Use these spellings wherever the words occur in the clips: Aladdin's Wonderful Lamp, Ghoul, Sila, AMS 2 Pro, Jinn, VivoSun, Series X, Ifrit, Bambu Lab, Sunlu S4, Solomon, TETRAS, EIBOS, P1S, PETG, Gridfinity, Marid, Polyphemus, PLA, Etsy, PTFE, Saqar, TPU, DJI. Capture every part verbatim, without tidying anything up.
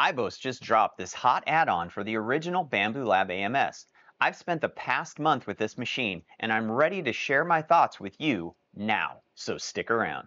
EIBOS just dropped this hot add-on for the original Bambu Lab A M S. I've spent the past month with this machine, and I'm ready to share my thoughts with you now, so stick around.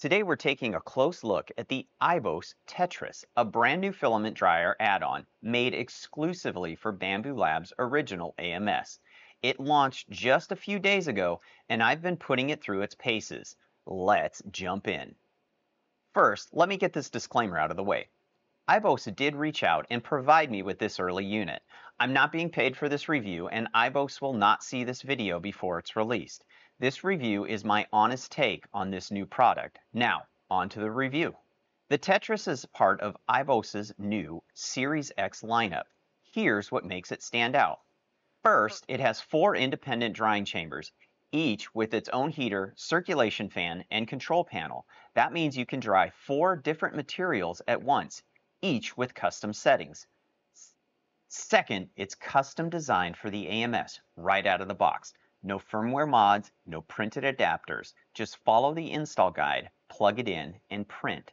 Today we're taking a close look at the EIBOS TETRAS, a brand new filament dryer add-on made exclusively for Bambu Lab's original A M S. It launched just a few days ago, and I've been putting it through its paces. Let's jump in. First, let me get this disclaimer out of the way. EIBOS did reach out and provide me with this early unit. I'm not being paid for this review, and EIBOS will not see this video before it's released. This review is my honest take on this new product. Now, on to the review. The TETRAS is part of EIBOS's new Series X lineup. Here's what makes it stand out. First, it has four independent drying chambers, each with its own heater, circulation fan, and control panel. That means you can dry four different materials at once, each with custom settings. Second, it's custom designed for the A M S right out of the box. No firmware mods, no printed adapters. Just follow the install guide, plug it in, and print.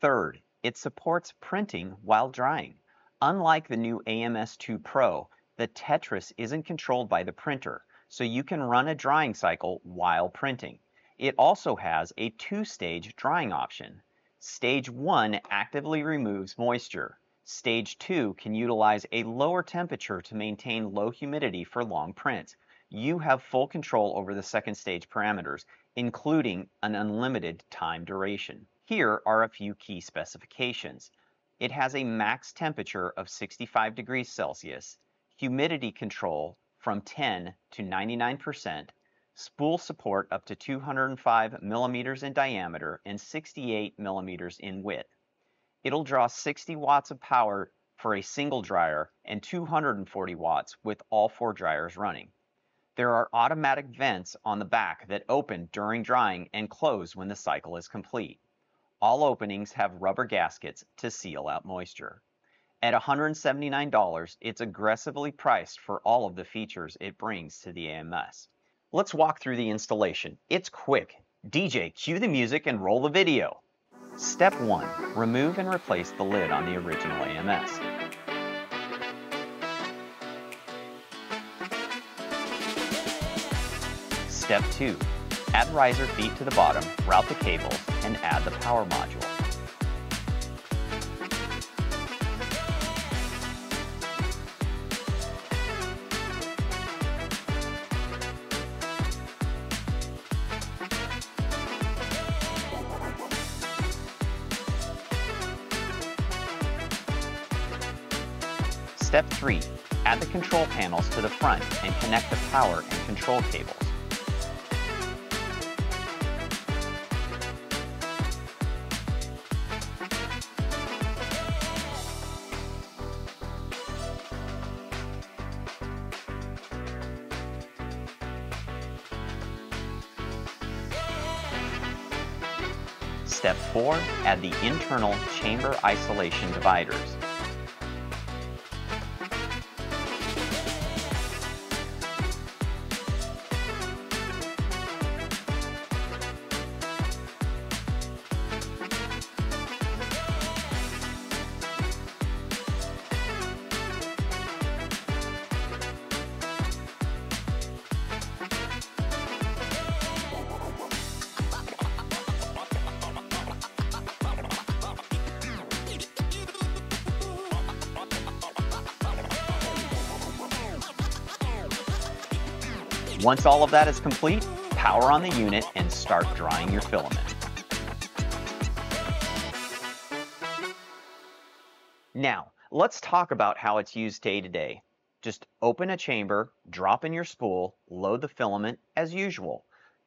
Third, it supports printing while drying. Unlike the new A M S two Pro, the TETRAS isn't controlled by the printer, so you can run a drying cycle while printing. It also has a two-stage drying option. Stage one actively removes moisture. Stage two can utilize a lower temperature to maintain low humidity for long prints. You have full control over the second stage parameters, including an unlimited time duration. Here are a few key specifications. It has a max temperature of sixty-five degrees Celsius, humidity control from ten to ninety-nine percent, spool support up to two hundred five millimeters in diameter and sixty-eight millimeters in width. It'll draw sixty watts of power for a single dryer and two hundred forty watts with all four dryers running. There are automatic vents on the back that open during drying and close when the cycle is complete. All openings have rubber gaskets to seal out moisture. At one hundred seventy-nine dollars, it's aggressively priced for all of the features it brings to the A M S. Let's walk through the installation. It's quick. D J, cue the music and roll the video. Step one. Remove and replace the lid on the original A M S. Step two. Add riser feet to the bottom, route the cables, and add the power module. Step three. Add the control panels to the front and connect the power and control cables. Step four. Add the internal chamber isolation dividers. Once all of that is complete, power on the unit and start drying your filament. Now, let's talk about how it's used day to day. Just open a chamber, drop in your spool, load the filament as usual.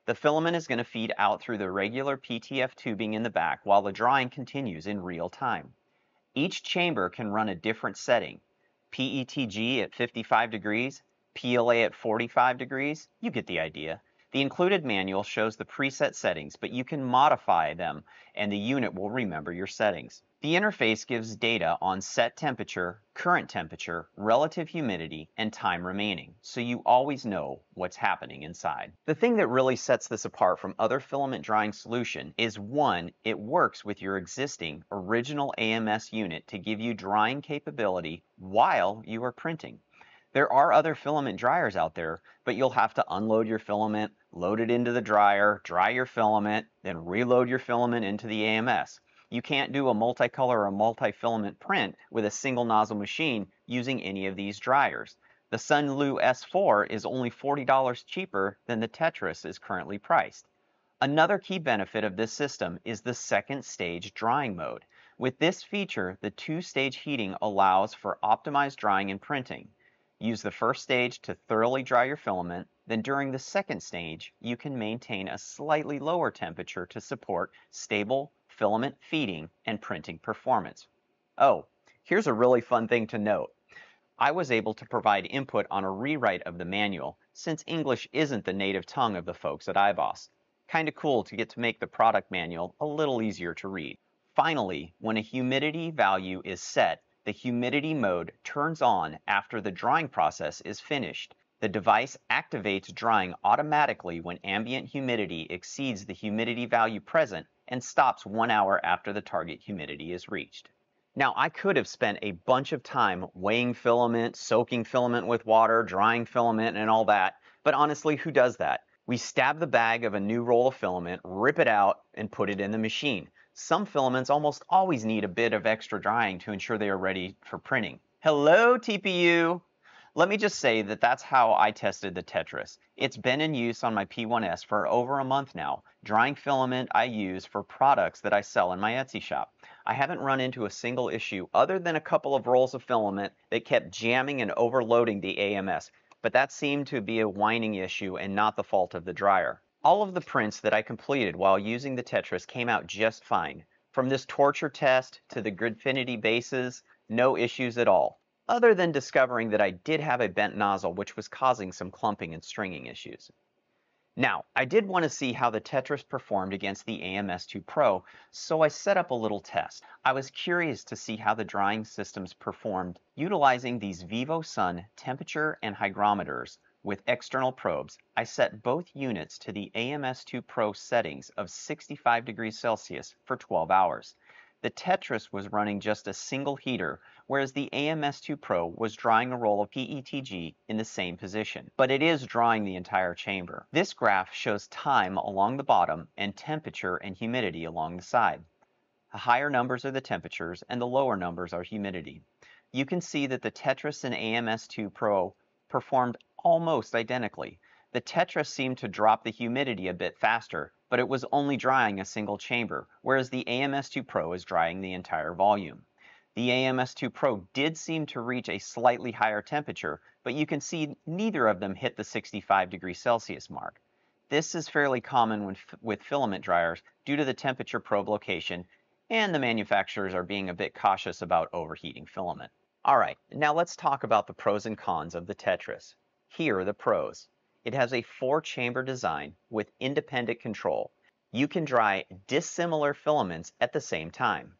The filament is going to feed out through the regular P T F E tubing in the back while the drying continues in real time. Each chamber can run a different setting. P E T G at fifty-five degrees, P L A at forty-five degrees, you get the idea. The included manual shows the preset settings, but you can modify them and the unit will remember your settings. The interface gives data on set temperature, current temperature, relative humidity, and time remaining, so you always know what's happening inside. The thing that really sets this apart from other filament drying solution is, one, it works with your existing original A M S unit to give you drying capability while you are printing. There are other filament dryers out there, but you'll have to unload your filament, load it into the dryer, dry your filament, then reload your filament into the A M S. You can't do a multicolor or a multi-filament print with a single nozzle machine using any of these dryers. The Sunlu S four is only forty dollars cheaper than the TETRAS is currently priced. Another key benefit of this system is the second stage drying mode. With this feature, the two-stage heating allows for optimized drying and printing. Use the first stage to thoroughly dry your filament, then during the second stage, you can maintain a slightly lower temperature to support stable filament feeding and printing performance. Oh, here's a really fun thing to note. I was able to provide input on a rewrite of the manual since English isn't the native tongue of the folks at EIBOS. Kinda cool to get to make the product manual a little easier to read. Finally, when a humidity value is set, the humidity mode turns on after the drying process is finished. The device activates drying automatically when ambient humidity exceeds the humidity value present and stops one hour after the target humidity is reached. Now, I could have spent a bunch of time weighing filament, soaking filament with water, drying filament, and all that, but honestly, who does that? We stab the bag of a new roll of filament, rip it out, and put it in the machine. Some filaments almost always need a bit of extra drying to ensure they are ready for printing. Hello, T P U! Let me just say that that's how I tested the TETRAS. It's been in use on my P one S for over a month now, drying filament I use for products that I sell in my Etsy shop. I haven't run into a single issue other than a couple of rolls of filament that kept jamming and overloading the A M S, but that seemed to be a winding issue and not the fault of the dryer. All of the prints that I completed while using the TETRAS came out just fine. From this torture test to the Gridfinity bases, no issues at all. Other than discovering that I did have a bent nozzle, which was causing some clumping and stringing issues. Now, I did want to see how the TETRAS performed against the A M S two Pro, so I set up a little test. I was curious to see how the drying systems performed utilizing these VivoSun temperature and hygrometers with external probes. I set both units to the A M S two Pro settings of sixty-five degrees Celsius for twelve hours. The TETRAS was running just a single heater, whereas the A M S two Pro was drying a roll of P E T G in the same position, but it is drying the entire chamber. This graph shows time along the bottom and temperature and humidity along the side. The higher numbers are the temperatures and the lower numbers are humidity. You can see that the TETRAS and A M S two Pro performed almost identically. The TETRAS seemed to drop the humidity a bit faster, but it was only drying a single chamber, whereas the A M S two Pro is drying the entire volume. The A M S two Pro did seem to reach a slightly higher temperature, but you can see neither of them hit the sixty-five degrees Celsius mark. This is fairly common when with filament dryers due to the temperature probe location, and the manufacturers are being a bit cautious about overheating filament. All right, now let's talk about the pros and cons of the TETRAS. Here are the pros. It has a four-chamber design with independent control. You can dry dissimilar filaments at the same time.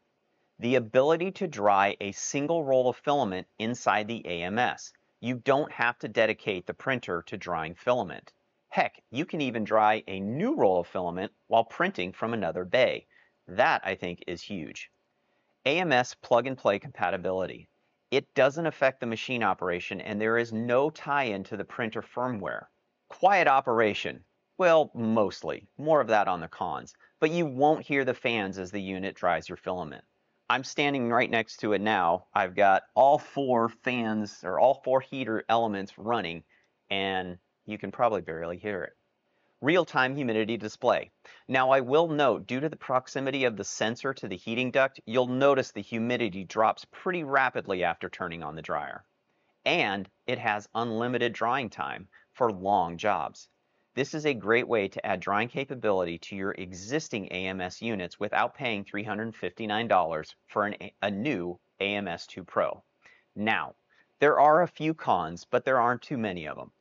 The ability to dry a single roll of filament inside the A M S. You don't have to dedicate the printer to drying filament. Heck, you can even dry a new roll of filament while printing from another bay. That, I think, is huge. A M S plug-and-play compatibility. It doesn't affect the machine operation, and there is no tie-in to the printer firmware. Quiet operation. Well, mostly. More of that on the cons. But you won't hear the fans as the unit dries your filament. I'm standing right next to it now. I've got all four fans, or all four heater elements running, and you can probably barely hear it. Real-time humidity display. Now, I will note, due to the proximity of the sensor to the heating duct, you'll notice the humidity drops pretty rapidly after turning on the dryer. And it has unlimited drying time for long jobs. This is a great way to add drying capability to your existing A M S units without paying three hundred fifty-nine dollars for an, a new A M S two Pro. Now, there are a few cons, but there aren't too many of them.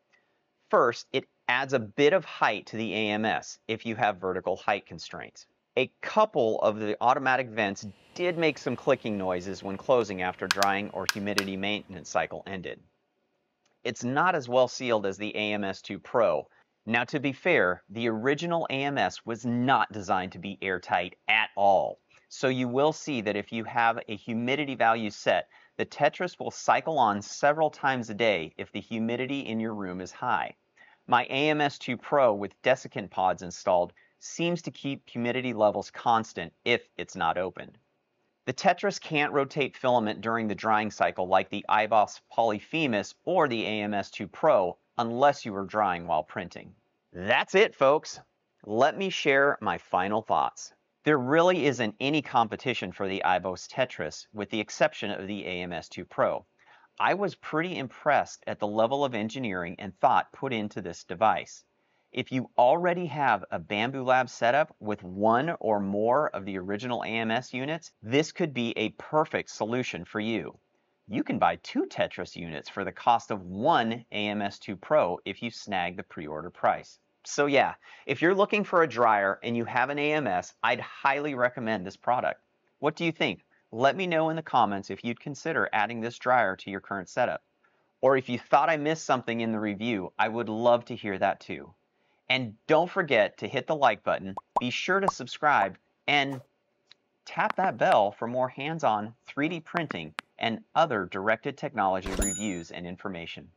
First, it adds a bit of height to the A M S if you have vertical height constraints. A couple of the automatic vents did make some clicking noises when closing after drying or humidity maintenance cycle ended. It's not as well sealed as the A M S two Pro. Now, to be fair, the original A M S was not designed to be airtight at all. So you will see that if you have a humidity value set, the TETRAS will cycle on several times a day if the humidity in your room is high. My A M S two Pro with desiccant pods installed seems to keep humidity levels constant if it's not opened. The TETRAS can't rotate filament during the drying cycle like the EIBOS Polyphemus or the A M S two Pro unless you are drying while printing. That's it, folks. Let me share my final thoughts. There really isn't any competition for the EIBOS TETRAS with the exception of the A M S two Pro. I was pretty impressed at the level of engineering and thought put into this device. If you already have a Bambu Lab setup with one or more of the original A M S units, this could be a perfect solution for you. You can buy two TETRAS units for the cost of one A M S two Pro if you snag the pre-order price. So yeah, if you're looking for a dryer and you have an A M S, I'd highly recommend this product. What do you think? Let me know in the comments if you'd consider adding this dryer to your current setup. Or if you thought I missed something in the review, I would love to hear that too. And don't forget to hit the like button, be sure to subscribe, and tap that bell for more hands-on three D printing and other directed technology reviews and information.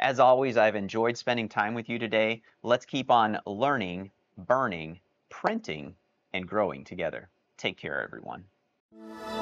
As always, I've enjoyed spending time with you today. Let's keep on learning, burning, printing, and growing together. Take care, everyone.